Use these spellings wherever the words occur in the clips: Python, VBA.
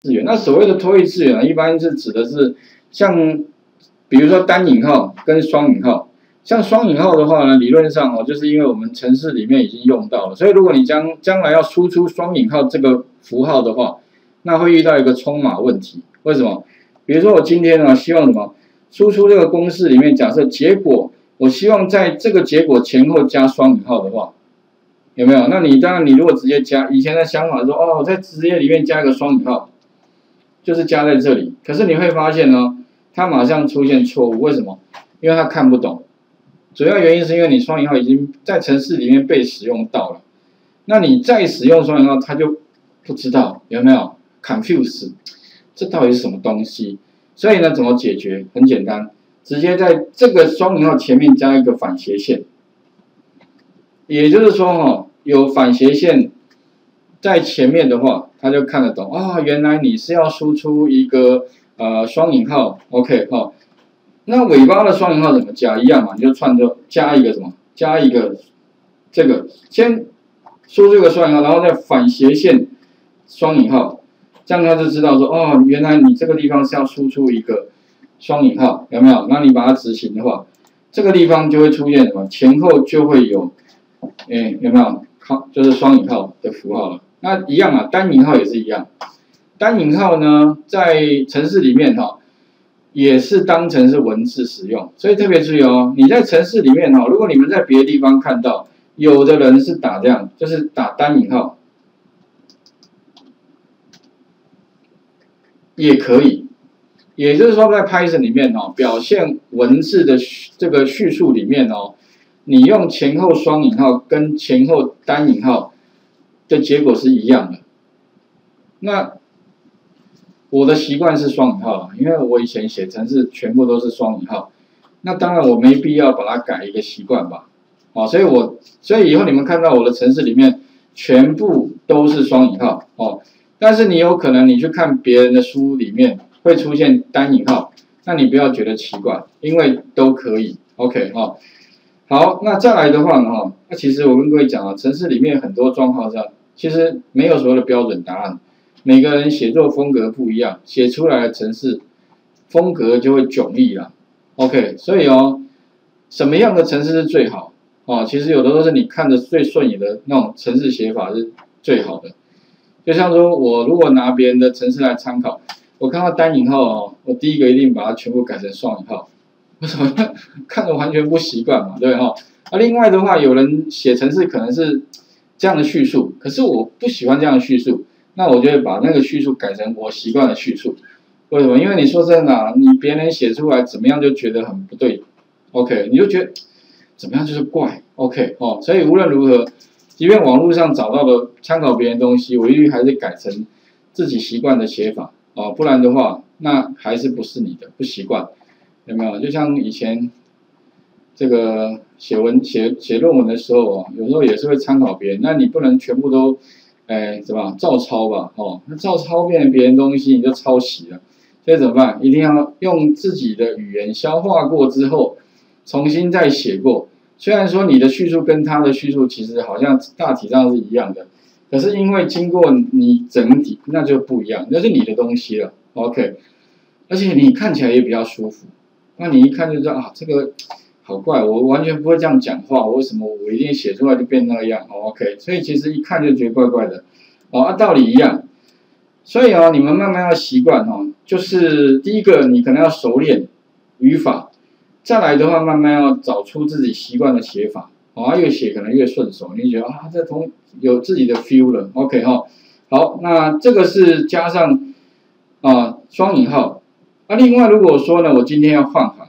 字元。那所谓的多义字元啊，一般是指的是像比如说单引号跟双引号。 像双引号的话呢，理论上哦，就是因为我们程式里面已经用到了，所以如果你将来要输出双引号这个符号的话，那会遇到一个冲码问题。为什么？比如说我今天希望什么输出这个公式里面，假设结果，我希望在这个结果前后加双引号的话，有没有？那你当然你如果直接加，以前的想法说哦，在职业里面加一个双引号，就是加在这里。可是你会发现呢，它马上出现错误。为什么？因为它看不懂。 主要原因是因为你双引号已经在程式里面被使用到了，那你再使用双引号，它就不知道有没有 confuse， 这到底是什么东西？所以呢，怎么解决？很简单，直接在这个双引号前面加一个反斜线，也就是说有反斜线在前面的话，他就看得懂啊、哦，原来你是要输出一个双引号 ，OK 哈、哦。 那尾巴的双引号怎么加？一样嘛，你就串着加一个什么，加一个这个，先输这个双引号，然后再反斜线双引号，这样他就知道说，哦，原来你这个地方是要输出一个双引号，有没有？那你把它执行的话，这个地方就会出现什么？前后就会有，有没有？就是双引号的符号了。那一样啊，单引号也是一样，单引号呢，在程式里面也是当成是文字使用，所以特别注意哦。你在程式里面如果你们在别的地方看到，有的人是打这样，就是打单引号，也可以。也就是说，在 Python 里面表现文字的这个叙述里面你用前后双引号跟前后单引号的结果是一样的。那 我的习惯是双引号了，因为我以前写程式全部都是双引号，那当然我没必要把它改一个习惯吧，哦，所以以后你们看到我的程式里面全部都是双引号哦，但是你有可能你去看别人的书里面会出现单引号，那你不要觉得奇怪，因为都可以 ，OK 哦。好，那再来的话呢那其实我跟各位讲啊，程式里面很多状况上其实没有所谓的标准答案。 每个人写作风格不一样，写出来的程式风格就会迥异了。OK， 所以什么样的程式是最好？其实有的都是你看着最顺眼的那种程式写法是最好的。就像说我如果拿别人的程式来参考，我看到单引号我第一个一定把它全部改成双引号，为什么？看着完全不习惯嘛，对不对？那另外的话，有人写程式可能是这样的叙述，可是我不喜欢这样的叙述。 那我就会把那个叙述改成我习惯的叙述，为什么？因为你说真的你别人写出来怎么样就觉得很不对 ，OK， 你就觉得怎么样就是怪 ，OK 所以无论如何，即便网络上找到的参考别人东西，我一律还是改成自己习惯的写法不然的话，那还是不是你的不习惯，有没有？就像以前这个写论文的时候有时候也是会参考别人，那你不能全部都。 怎么照抄吧？那照抄变成别人东西，你就抄袭了。所以怎么办？一定要用自己的语言消化过之后，重新再写过。虽然说你的叙述跟他的叙述其实好像大体上是一样的，可是因为经过你整体，那就不一样，那是你的东西了。OK， 而且你看起来也比较舒服。那你一看就知道啊，这个好怪，我完全不会这样讲话，为什么我一定写出来就变那样？OK， 所以其实一看就觉得怪怪的。 道理一样，所以你们慢慢要习惯就是第一个，你可能要熟练语法，再来的话，慢慢要找出自己习惯的写法，越写可能越顺手，你觉得这有自己的 feel 了 ，OK 好，那这个是加上双引号，另外如果说呢，我今天要换行，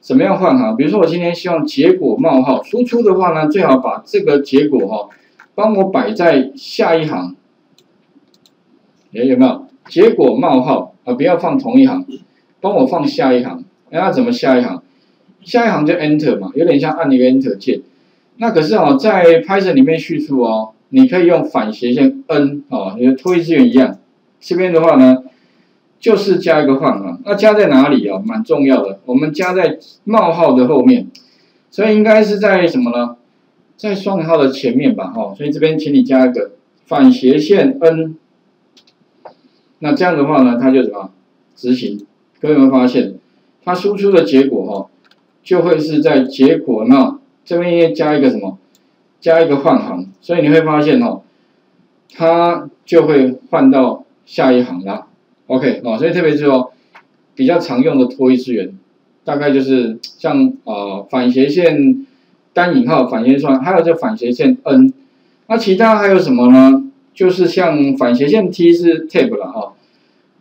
怎么样换行？比如说我今天希望结果冒号输出的话呢，最好把这个结果帮我摆在下一行。 有没有结果冒号不要放同一行，帮我放下一行。那怎么下一行？下一行就 Enter 嘛，有点像按一个 Enter 键。那可是在 Python 里面叙述你可以用反斜线 N 你的多义字元一样。这边的话呢，就是加一个换行。那加在哪里蛮重要的。我们加在冒号的后面，所以应该是在什么呢？在双引号的前面吧所以这边请你加一个反斜线 N。那这样的话呢，它就什么执行？各位有没有发现，它输出的结果哈，就会是在结果那这边加一个什么？加一个换行，所以你会发现哦，它就会换到下一行啦。OK 哦，所以特别是哦，比较常用的拖曳字元，大概就是像反斜线单引号反斜线，还有这反斜线 n。那其他还有什么呢？就是像反斜线 t 是 tab 啦哈。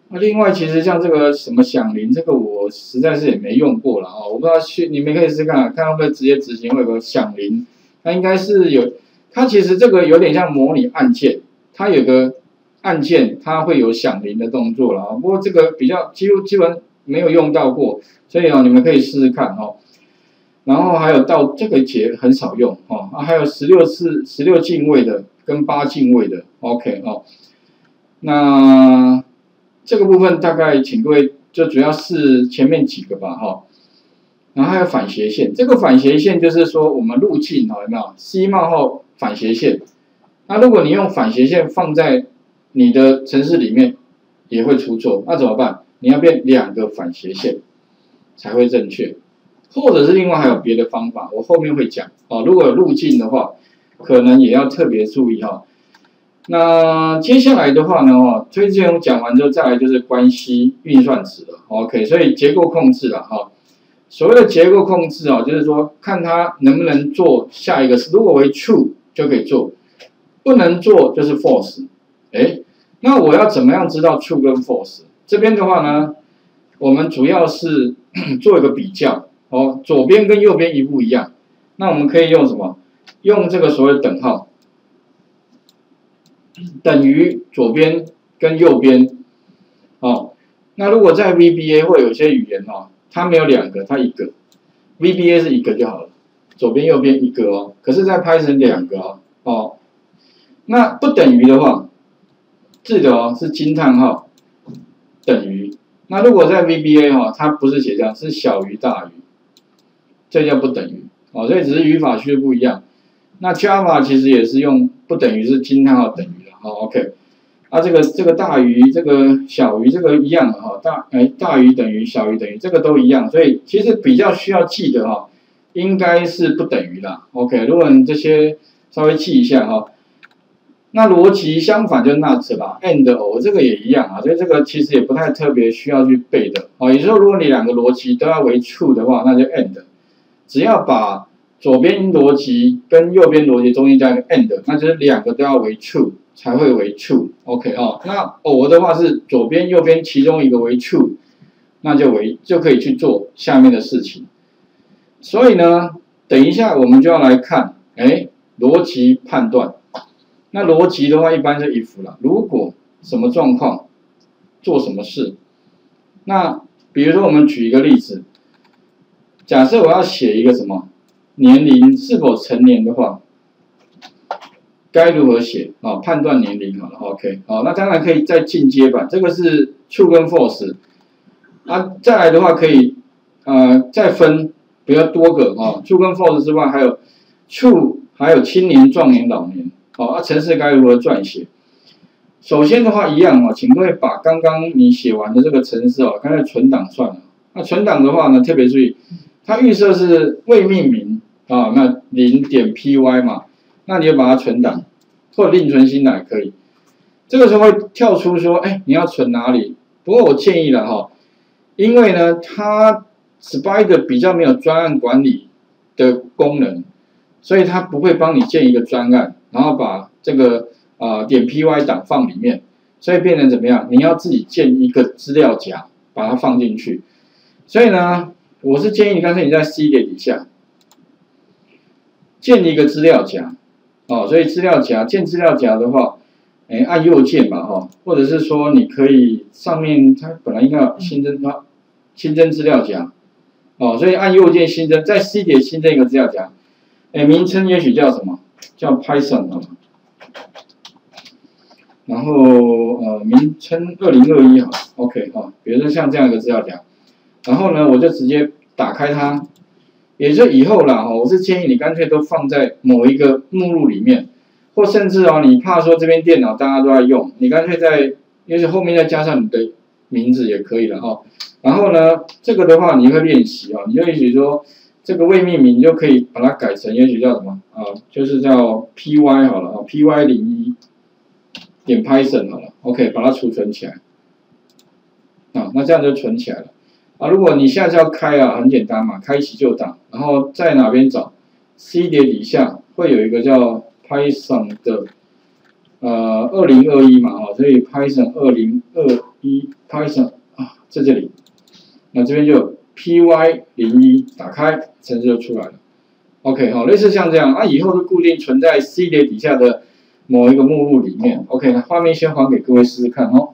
那另外其实像这个什么响铃，这个我实在是也没用过啦哦，我不知道你们可以试试看，看会不会直接执行会有个响铃。 它应该是有，它其实这个有点像模拟按键，它有个按键，它会有响铃的动作啦。不过这个比较基本没有用到过，所以哦，你们可以试试看哦。然后还有到这个节很少用哦，啊，还有16进位的跟8进位的 ，OK 哦。那这个部分大概请各位就主要是前面几个吧哈。 然后还有反斜线，这个反斜线就是说我们路径哦，有没有 C 冒号反斜线？那如果你用反斜线放在你的程式里面，也会出错，那怎么办？你要变两个反斜线才会正确，或者是另外还有别的方法，我后面会讲哦。如果有路径的话，可能也要特别注意哈。那接下来的话呢，哦，推荐我讲完之后，再来就是关系运算值了。OK， 所以结构控制了哈。 所谓的结构控制哦，就是说看它能不能做下一个事，如果为 true 就可以做，不能做就是 false。哎，那我要怎么样知道 true 跟 false？ 这边的话呢，我们主要是做一个比较哦，左边跟右边一不一样？那我们可以用什么？用这个所谓等号，等于左边跟右边。哦，那如果在 VBA 或有些语言哦。 它没有两个，它一个 ，VBA 是一个就好了，左边右边一个哦。可是，在 Python 两个哦，哦，那不等于的话，记得哦是惊叹号等于。那如果在 VBA 哦，它不是写这样，是小于大于，这叫不等于哦。所以只是语法区不一样。那 Java 其实也是用不等于是惊叹号等于的哦。OK， 啊这个大于这个小于这个一样的哈，大于等于小于等于这个都一样，所以其实比较需要记得哈，应该是不等于啦。OK， 如果你这些稍微记一下哈，那逻辑相反就 not 啦 ，and or 这个也一样啊，所以这个其实也不太特别需要去背的哦。也就是说，如果你两个逻辑都要为 true 的话，那就 and， 只要把左边逻辑跟右边逻辑中间加一个 and， 那就是两个都要为 true。 才会为 true，OK、哦。那偶的话是左边右边其中一个为 true， 那就可以去做下面的事情。所以呢，等一下我们就要来看，哎，逻辑判断。那逻辑的话一般是 if 啦，如果什么状况做什么事。那比如说我们举一个例子，假设我要写一个什么年龄是否成年的话。 该如何写啊、哦？判断年龄好了 ，OK， 好、哦，那当然可以再进阶版，这个是 true 跟 false， 啊，再来的话可以再分比较多个啊、哦、，true 跟 false 之外，还有 true， 还有青年、壮年、老年，哦，啊，程式该如何撰写？首先的话一样哦，请各位把刚刚你写完的这个程式哦，刚才存档算了，那存档的话呢，特别注意，它预设是未命名啊、哦，那0.py 嘛。 那你就把它存档，或者另存新档也可以。这个时候会跳出说，哎，你要存哪里？不过我建议了哈，因为呢，它 Spider 比较没有专案管理的功能，所以它不会帮你建一个专案，然后把这个.py 档放里面，所以变成怎么样？你要自己建一个资料夹，把它放进去。所以呢，我是建议你干脆你在 C 点底下建一个资料夹。 哦，所以建资料夹的话，哎，按右键嘛，哈，或者是说你可以上面它本来应该有新增资料夹，哦，所以按右键新增，在 C 点新增一个资料夹，哎，名称也许叫什么？叫 Python 啊，然后名称2021好 ，OK 哦，比如说像这样一个资料夹，然后呢，我就直接打开它。 也就以后啦，我是建议你干脆都放在某一个目录里面，或甚至哦，你怕说这边电脑大家都在用，你干脆在也许后面再加上你的名字也可以了哈。然后呢，这个的话你会练习啊，你也许说这个未命名你就可以把它改成，也许叫什么啊，就是叫 py 好了啊 ，py01 点 python 好了 ，OK， 把它储存起来啊，那这样就存起来了啊。如果你下次要开啊，很简单嘛，开启就档，然后在哪边找 C 碟底下会有一个叫 Python 的。 2021嘛，哦，所以 Python 2021 Python 啊，在这里，那这边就 py01 打开，程式就出来了。OK， 好，类似像这样，啊，以后就固定存在 C 碟底下的某一个目录里面。OK， 那画面先还给各位试试看哦。